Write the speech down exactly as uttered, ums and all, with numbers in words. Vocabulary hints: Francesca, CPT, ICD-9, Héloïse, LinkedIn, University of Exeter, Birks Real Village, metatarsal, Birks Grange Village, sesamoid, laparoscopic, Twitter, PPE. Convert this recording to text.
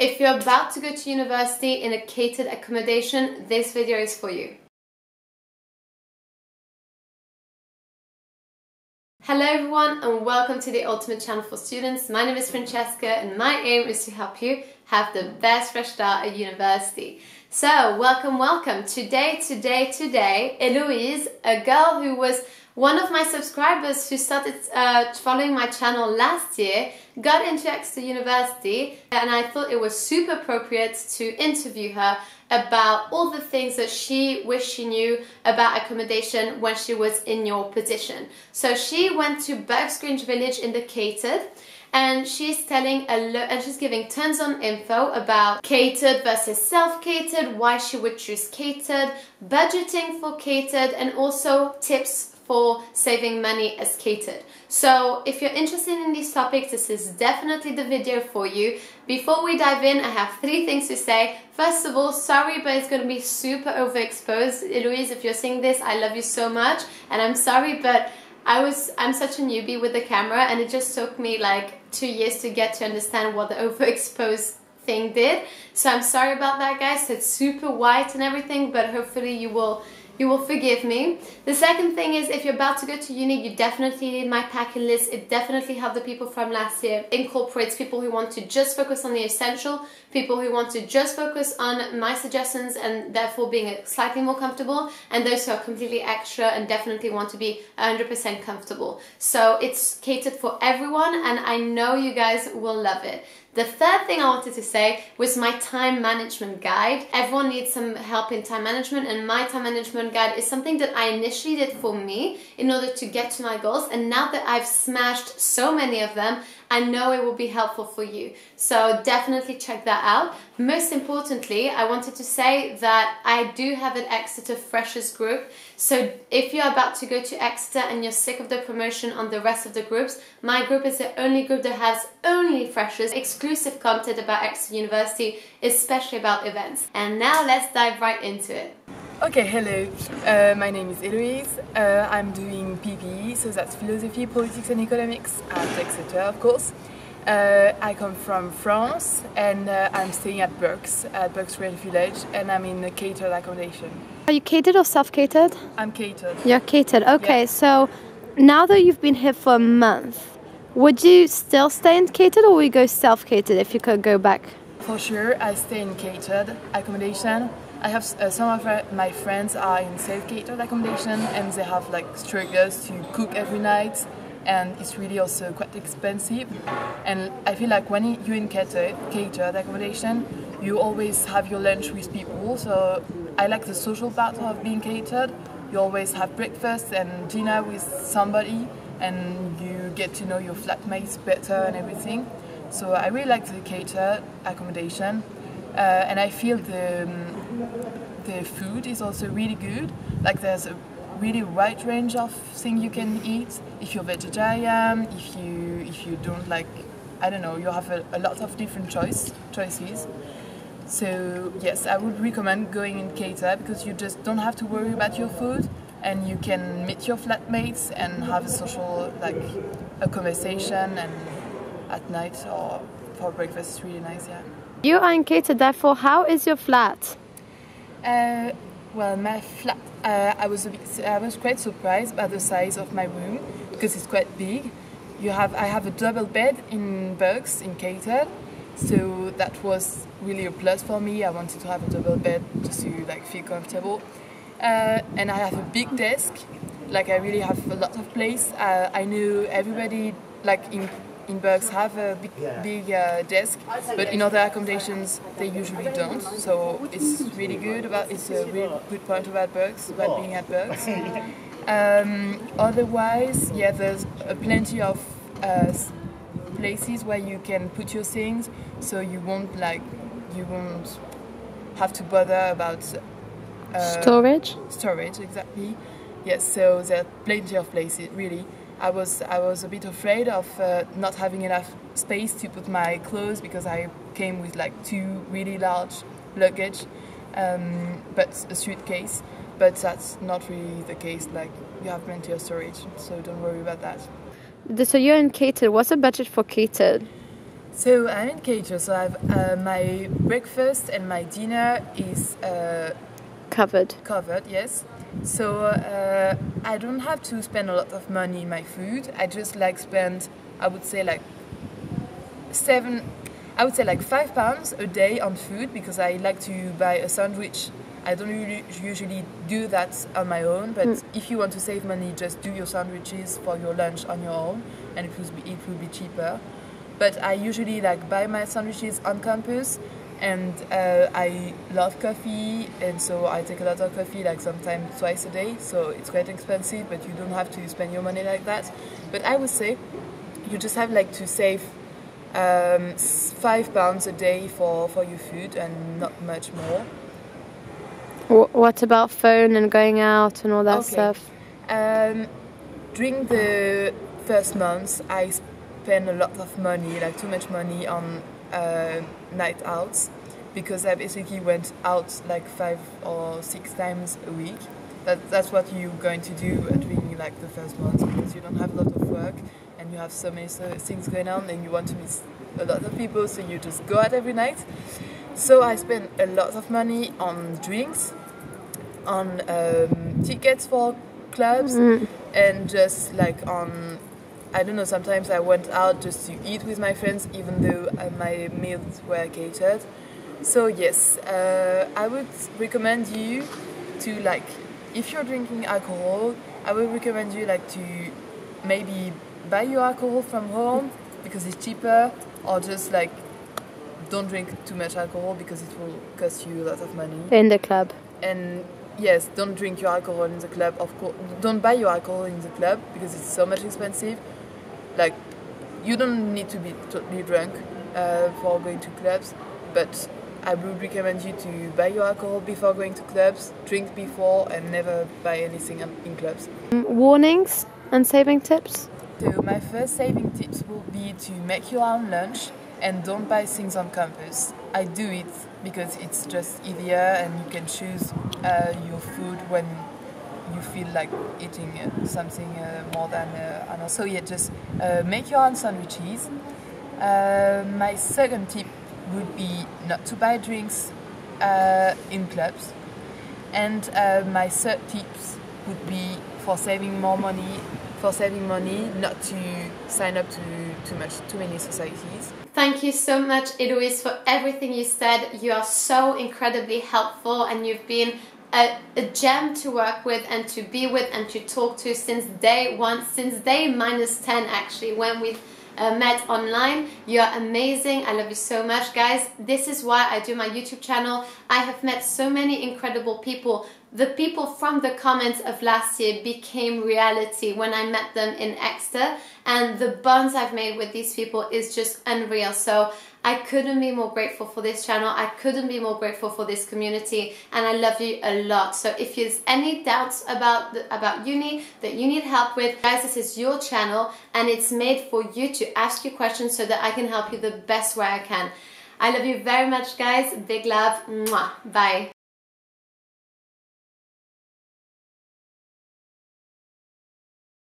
If you're about to go to university in a catered accommodation, this video is for you. Hello everyone and welcome to the Ultimate Channel for Students. My name is Francesca and my aim is to help you have the best fresh start at university. So welcome, welcome. Today, today, today, Héloïse, a girl who was one of my subscribers who started uh, following my channel last year, got into Exeter University, and I thought it was super appropriate to interview her about all the things that she wished she knew about accommodation when she was in your position. So she went to Birks Grange Village in the catered, and she's telling a lo and she's giving tons of info about catered versus self-catered, why she would choose catered, budgeting for catered, and also tips for saving money as catered. So if you're interested in these topics, this is definitely the video for you. Before we dive in, I have three things to say. First of all, sorry, but it's going to be super overexposed. Héloïse, if you're seeing this, I love you so much, and I'm sorry, but I was, I'm such a newbie with the camera, and it just took me like two years to get to understand what the overexposed thing did. So I'm sorry about that, guys. It's super white and everything, but hopefully you will You will forgive me. The second thing is, if you're about to go to uni, you definitely need my packing list. It definitely helped the people from last year. It incorporates people who want to just focus on the essential, people who want to just focus on my suggestions and therefore being slightly more comfortable, and those who are completely extra and definitely want to be one hundred percent comfortable. So it's catered for everyone, and I know you guys will love it. The third thing I wanted to say was my time management guide. Everyone needs some help in time management, and my time management guide is something that I initially did for me in order to get to my goals, and now that I've smashed so many of them, I know it will be helpful for you. So definitely check that out. Most importantly, I wanted to say that I do have an Exeter Freshers group. So if you're about to go to Exeter and you're sick of the promotion on the rest of the groups, my group is the only group that has only freshers, exclusive content about Exeter University, especially about events. And now let's dive right into it. Okay, hello. Uh, my name is Héloïse. Uh, I'm doing P P E, so that's Philosophy, Politics and Economics at Exeter, of course. Uh, I come from France, and uh, I'm staying at Birks, at Birks Real Village, and I'm in a catered accommodation. Are you catered or self-catered? I'm catered. You're catered, okay. Yeah. So now that you've been here for a month, would you still stay in catered or would you go self-catered if you could go back? For sure, I stay in catered accommodation. I have uh, some of my friends are in self-catered accommodation, and they have like struggles to cook every night, and it's really also quite expensive. And I feel like when you're in catered, catered accommodation, you always have your lunch with people. So I like the social part of being catered. You always have breakfast and dinner with somebody, and you get to know your flatmates better and everything. So I really like the catered accommodation. Uh, and I feel the, um, the food is also really good. Like there's a really wide range of things you can eat. If you're vegetarian, if you if you don't like, I don't know, you have a, a lot of different choice choices. So yes, I would recommend going in catered because you just don't have to worry about your food, and you can meet your flatmates and have a social, like a conversation, and at night or for breakfast it's really nice, yeah. You are in catered, therefore, how is your flat? Uh, well, my flat, uh, I was a bit, I was quite surprised by the size of my room because it's quite big. You have, I have a double bed in Birks, in catered, so that was really a plus for me. I wanted to have a double bed just to like feel comfortable, uh, and I have a big desk. Like I really have a lot of place. Uh, I knew everybody, like in. In Birks have a big, big uh, desk, but in other accommodations they usually don't. So it's really good about. It's a really good point about Birks, about being at Birks. Um, otherwise, yeah, there's uh, plenty of uh, places where you can put your things, so you won't like you won't have to bother about uh, storage. Storage, exactly. Yes. So there are plenty of places, really. I was I was a bit afraid of uh, not having enough space to put my clothes because I came with like two really large luggage, um, but a suitcase. But that's not really the case. Like you have plenty of storage, so don't worry about that. So you're in catered. What's the budget for catered? So I'm in Cater, so I've uh, my breakfast and my dinner is uh, covered. Covered, yes. So uh, I don't have to spend a lot of money in my food. I just like spend, I would say like seven, I would say like five pounds a day on food because I like to buy a sandwich. I don't really usually do that on my own, but mm. if you want to save money, just do your sandwiches for your lunch on your own, and it will be, it will be cheaper. But I usually like buy my sandwiches on campus, and uh, I love coffee, and so I take a lot of coffee, like sometimes twice a day, so it's quite expensive, but you don't have to spend your money like that. But I would say you just have like to save um, five pounds a day for, for your food and not much more. What about phone and going out and all that okay. stuff? Um, during the first months, I spent a lot of money, like too much money on uh, night outs, because I basically went out like five or six times a week. That, that's what you're going to do during like the first months, because you don't have a lot of work and you have so many things going on and you want to meet a lot of people, so you just go out every night. So I spent a lot of money on drinks, on um, tickets for clubs, mm-hmm. and just like on, I don't know, sometimes I went out just to eat with my friends, even though uh, my meals were catered. So yes, uh, I would recommend you to like, if you're drinking alcohol, I would recommend you like to maybe buy your alcohol from home because it's cheaper, or just like don't drink too much alcohol because it will cost you a lot of money. In the club. And yes, don't drink your alcohol in the club. Of course, don't buy your alcohol in the club because it's so much expensive. Like, you don't need to be totally drunk uh, for going to clubs, but I would recommend you to buy your alcohol before going to clubs, drink before, and never buy anything in clubs. Warnings and saving tips? So my first saving tips will be to make your own lunch. And don't buy things on campus. I do it because it's just easier and you can choose uh, your food when you feel like eating something uh, more than uh, another. So yeah, just uh, make your own sandwiches. Uh, my second tip would be not to buy drinks uh, in clubs. And uh, my third tips would be for saving more money, for saving money, not to sign up to too much, too many societies. Thank you so much, Héloïse, for everything you said. You are so incredibly helpful and you've been a, a gem to work with and to be with and to talk to since day one, since day minus ten actually, when we uh, met online. You're amazing. I love you so much, guys. This is why I do my YouTube channel. I have met so many incredible people. The people from the comments of last year became reality when I met them in Exeter, and the bonds I've made with these people is just unreal. So I couldn't be more grateful for this channel. I couldn't be more grateful for this community, and I love you a lot. So if there's any doubts about the, about uni that you need help with, guys, this is your channel and it's made for you to ask your questions so that I can help you the best way I can. I love you very much, guys. Big love. Mwah. Bye.